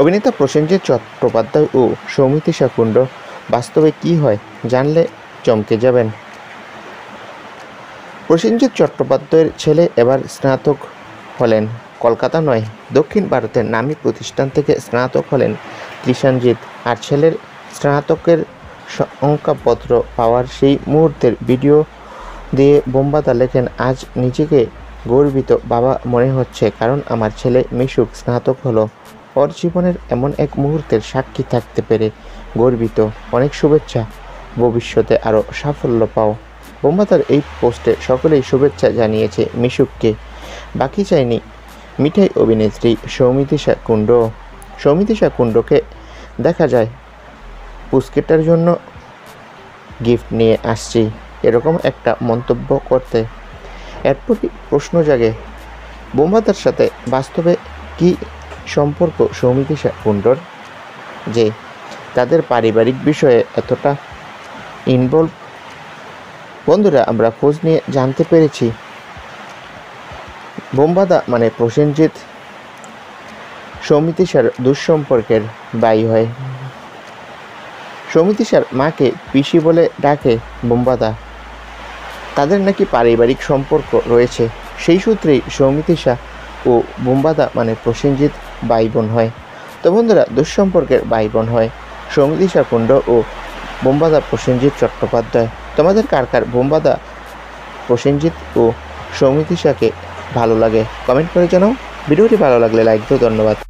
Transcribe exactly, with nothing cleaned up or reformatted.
অভিনেতা প্রসেনজিৎ চট্টোপাধ্যায় ও সৌমিত্রিষা কুণ্ডু বাস্তবে কী হয় জানলে চমকে যাবেন। প্রসেনজিৎ চট্টোপাধ্যায়ের ছেলে এবার স্নাতক হলেন, কলকাতা নয় দক্ষিণ ভারতের নামী প্রতিষ্ঠান থেকে স্নাতক হলেন কিশানজিৎ। আর ছেলের স্নাতকের শংসাপত্র পাওয়ার সেই মুহূর্তের ভিডিও দিয়ে বোম্বাদা লেখেন, আজ নিজেকে গর্বিত বাবা মনে হচ্ছে, কারণ আমার ছেলে মিশুক স্নাতক হলো। ওর জীবনের এমন এক মুহূর্তের সাক্ষী থাকতে পেরে গর্বিত, অনেক শুভেচ্ছা, ভবিষ্যতে আরও সাফল্য পাও। বোম্বাদার এই পোস্টে সকলেই শুভেচ্ছা জানিয়েছে মিশুককে, বাকি চাইনি মিঠাই অভিনেত্রী সৌমিত্রিষা কুণ্ডু। সৌমিত্রিষা কুণ্ডুকে দেখা যায় পুস্কেটার জন্য গিফট নিয়ে আসছি, এরকম একটা মন্তব্য করতে। এরপরই প্রশ্ন জাগে বোম্বাদার সাথে বাস্তবে কি সম্পর্ক সৌমিত্রিষা কুণ্ডুর, যে তাদের পারিবারিক বিষয়ে এতটা ইনভলভ। বন্ধুরা, আমরা খোঁজ নিয়ে জানতে পেরেছি বোম্বাদা মানে প্রসেনজিৎ সৌমিত্রিষার দুঃসম্পর্কের ভাই হয়। সৌমিত্রিষার মাকে পিসি বলে ডাকে বোম্বাদা। তাদের নাকি পারিবারিক সম্পর্ক রয়েছে, সেই সূত্রেই সৌমিত্রিষা ও বোম্বাদা মানে প্রসেনজিৎ ভাই বোন হয়। তো বন্ধুরা, দুঃসম্পর্কের ভাই বোন হয় সৌমিত্রিষা কুণ্ডু ও বোম্বাদা প্রসেনজিৎ চট্টোপাধ্যায়। তোমাদের কার কার বোম্বাদা, প্রসেনজিৎ ও সৌমিত্রিষাকে ভালো লাগে কমেন্ট করে জানাও। ভিডিওটি ভালো লাগলে লাইক দিও। ধন্যবাদ।